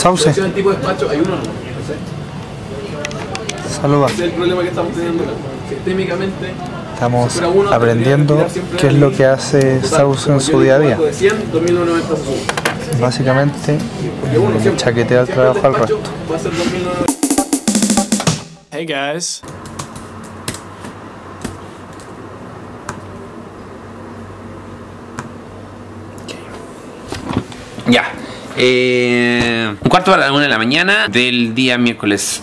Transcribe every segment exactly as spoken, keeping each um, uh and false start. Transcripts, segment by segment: Sauce. ¿Qué tipo de despacho? Hay uno, no sé. Saludos. Ese es el problema que estamos teniendo, que técnicamente estamos aprendiendo qué es lo que hace Sauce en su día a día. Básicamente, chaquetea el trabajo al resto. Hey guys. Ya, eh, un cuarto para la una de la mañana del día miércoles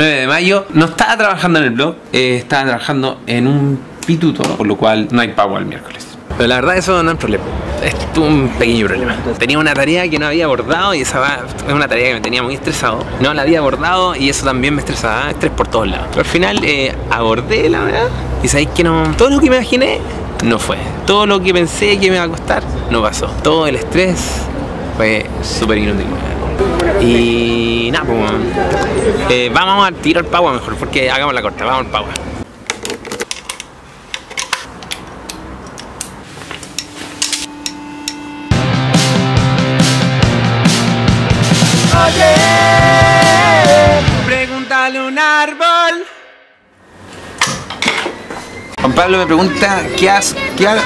nueve de mayo. No estaba trabajando en el blog, eh, estaba trabajando en un pituto, por lo cual no hay pago el miércoles. Pero la verdad eso no es un problema, es un pequeño problema. Tenía una tarea que no había abordado y esa es una tarea que me tenía muy estresado. No la había abordado y eso también me estresaba, estrés por todos lados. Pero al final eh, abordé la verdad y sabéis que no, todo lo que me imaginé no fue. Todo lo que pensé que me iba a costar no pasó. Todo el estrés fue súper inútil. Y nada, pues eh, vamos a tirar al Paua mejor, porque hagamos la corta, vamos al Paua. Oye, pregúntale un árbol. Juan Pablo me pregunta qué haces, qué hago.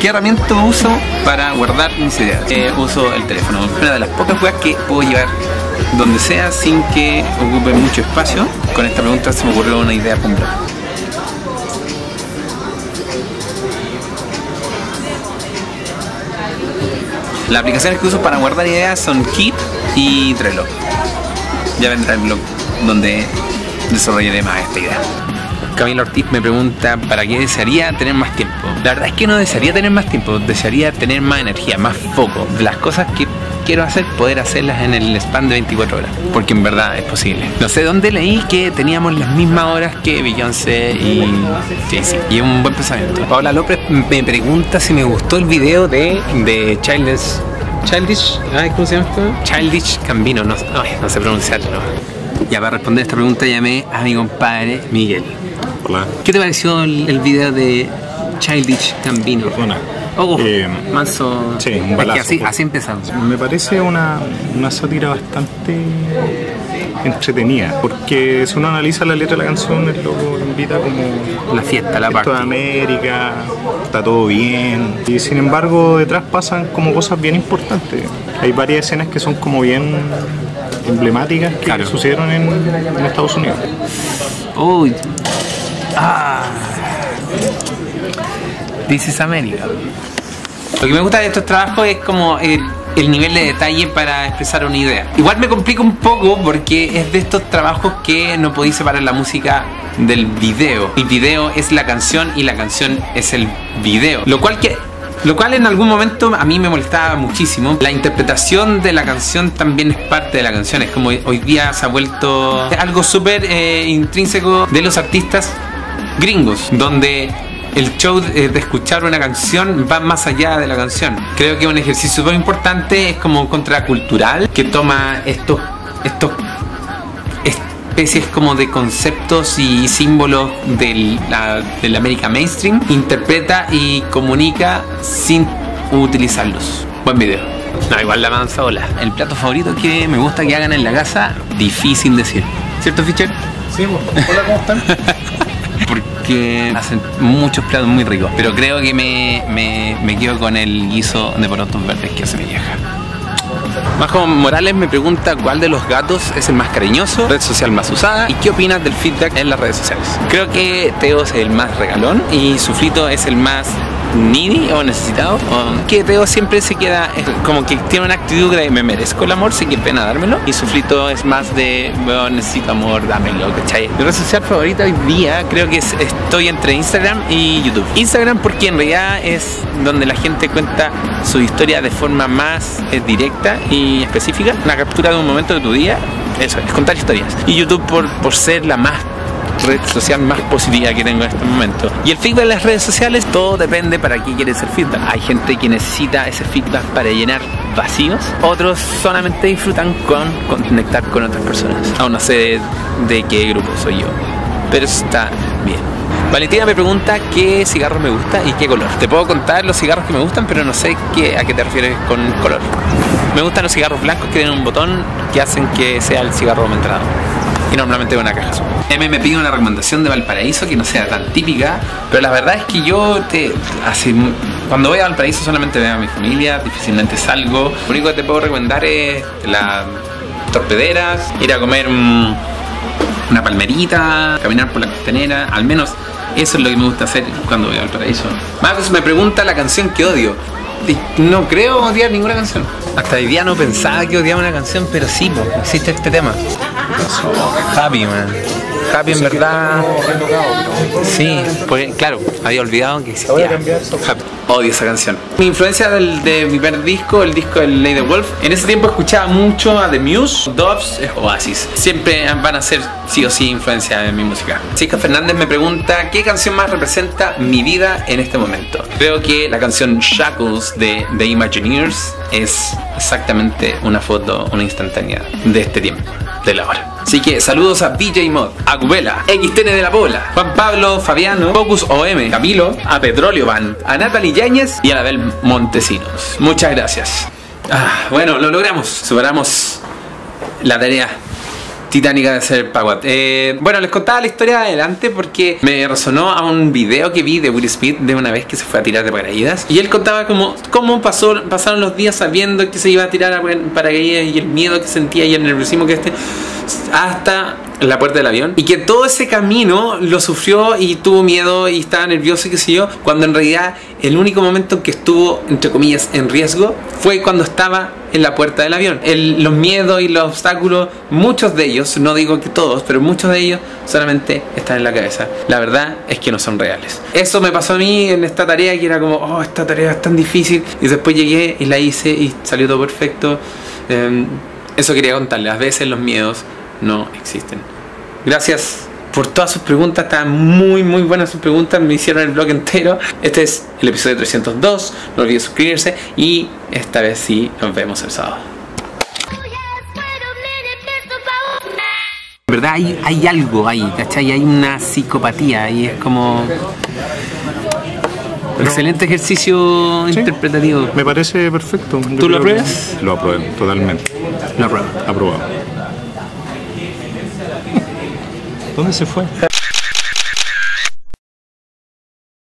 ¿Qué herramienta uso para guardar mis ideas? Eh, uso el teléfono, una de las pocas cosas que puedo llevar donde sea sin que ocupe mucho espacio. Con esta pregunta se me ocurrió una idea completa. Las aplicaciones que uso para guardar ideas son Keep y Trello. Ya vendrá el blog donde desarrollaré más esta idea. Camila Ortiz me pregunta ¿para qué desearía tener más tiempo? La verdad es que no desearía tener más tiempo, desearía tener más energía, más foco. Las cosas que quiero hacer, poder hacerlas en el span de veinticuatro horas, porque en verdad es posible. No sé dónde leí que teníamos las mismas horas que Beyoncé y Jessica, y es un buen pensamiento. Paola López me pregunta si me gustó el video de, de Childish... Childish... Ay, ¿cómo se llama esto? Childish Gambino, no, ay, no sé pronunciarlo. Ya para responder esta pregunta llamé a mi compadre Miguel. Hola. ¿Qué te pareció el, el video de Childish Gambino? Perdona. Oh, eh, manso. Sí, un balazo. Así, así empezamos. Me parece una, una sátira bastante entretenida, porque si uno analiza la letra de la canción, el loco invita como la fiesta, la parte de América, está todo bien, y sin embargo detrás pasan como cosas bien importantes. Hay varias escenas que son como bien emblemáticas que claro. sucedieron en, en Estados Unidos. Oh. Ah. This is America. Lo que me gusta de estos trabajos es como el, el nivel de detalle para expresar una idea. Igual me complica un poco porque es de estos trabajos que no podéis separar la música del video. El video es la canción y la canción es el video. Lo cual que... Lo cual en algún momento a mí me molestaba muchísimo. La interpretación de la canción también es parte de la canción. Es como hoy día se ha vuelto algo súper eh, intrínseco de los artistas gringos, donde el show de escuchar una canción va más allá de la canción. Creo que es un ejercicio súper importante, es como contracultural, que toma estos, estos especies como de conceptos y símbolos del, la, del América mainstream, interpreta y comunica sin utilizarlos. Buen video. No, igual la mansa ola. El plato favorito que me gusta que hagan en la casa, difícil decir. ¿Cierto, Fischer? Sí, pues. Hola, ¿cómo están? Porque hacen muchos platos muy ricos, pero creo que me, me, me quedo con el guiso de porotos verdes que hace mi vieja. Majo Morales me pregunta cuál de los gatos es el más cariñoso, red social más usada y qué opinas del feedback en las redes sociales. Creo que Teo es el más regalón y Sufrito es el más needy o necesitado. O que Teo siempre se queda como que tiene una actitud de me merezco el amor, sí que pena dármelo. Y Sufrito es más de oh, necesito amor, dámelo, ¿cachai? Mi red social favorita hoy día creo que es, estoy entre Instagram y YouTube. Instagram porque en realidad es donde la gente cuenta su historia de forma más directa y específica, la captura de un momento de tu día, eso es, contar historias. Y YouTube por, por ser la más red social más positiva que tengo en este momento. Y el feedback de las redes sociales, todo depende para qué quieres el feedback. Hay gente que necesita ese feedback para llenar vacíos, otros solamente disfrutan con, con conectar con otras personas. Aún no sé de qué grupo soy yo, pero está bien. Valentina me pregunta qué cigarros me gusta y qué color. Te puedo contar los cigarros que me gustan, pero no sé qué, a qué te refieres con color. Me gustan los cigarros blancos que tienen un botón que hacen que sea el cigarro aumentado. Y normalmente una caja. M me pide una recomendación de Valparaíso que no sea tan típica, pero la verdad es que yo te, así, cuando voy a Valparaíso solamente veo a mi familia, difícilmente salgo. Lo único que te puedo recomendar es las torpederas, ir a comer mmm, una palmerita, caminar por la costanera, al menos eso es lo que me gusta hacer cuando voy a Valparaíso. Marcos me pregunta la canción que odio. No creo odiar ninguna canción. Hasta hoy día no pensaba que odiaba una canción, pero sí, po, existe este tema. Happy, man. Happy en verdad. Sí, porque claro, había olvidado que existía. Happy. Odio esa canción. Mi influencia del, de mi primer disco, el disco de Lady Wolf. En ese tiempo escuchaba mucho a The Muse, Doves, Oasis. Siempre van a ser sí o sí influencia de mi música. Jessica Fernández me pregunta qué canción más representa mi vida en este momento. Creo que la canción Shackles de The Imagineers es exactamente una foto, una instantánea de este tiempo, de la hora. Así que saludos a D J Mod, a Cubela, X T N de la Paula, Juan Pablo, Fabiano, Focus O M, Camilo, a Petróleo Band, a Natalie Yañez y a Abel Montesinos. Muchas gracias. Ah, bueno, lo logramos. Superamos la tarea titánica de hacer Paua. Eh, bueno, les contaba la historia de adelante porque me resonó a un video que vi de Will Smith de una vez que se fue a tirar de paracaídas. Y él contaba cómo, cómo pasó, pasaron los días sabiendo que se iba a tirar a paracaídas y el miedo que sentía y el nerviosismo que este... hasta la puerta del avión, y que todo ese camino lo sufrió y tuvo miedo y estaba nervioso y qué sé yo, cuando en realidad el único momento que estuvo entre comillas en riesgo fue cuando estaba en la puerta del avión. El, los miedos y los obstáculos, muchos de ellos, no digo que todos, pero muchos de ellos solamente están en la cabeza. La verdad es que no son reales. Eso me pasó a mí en esta tarea que era como, oh, esta tarea es tan difícil, y después llegué y la hice y salió todo perfecto. eh, Eso quería contarles, a veces los miedos no existen. Gracias por todas sus preguntas, estaban muy muy buenas sus preguntas, me hicieron el blog entero. Este es el episodio trescientos dos, no olviden suscribirse y esta vez sí nos vemos el sábado. En verdad hay, hay algo ahí, ¿cachai? Hay una psicopatía y es como... No. Excelente ejercicio sí. Interpretativo. Me parece perfecto. Yo ¿Tú lo apruebas? Lo apruebo, totalmente. Lo apruebo. Aprobado. ¿Dónde se fue?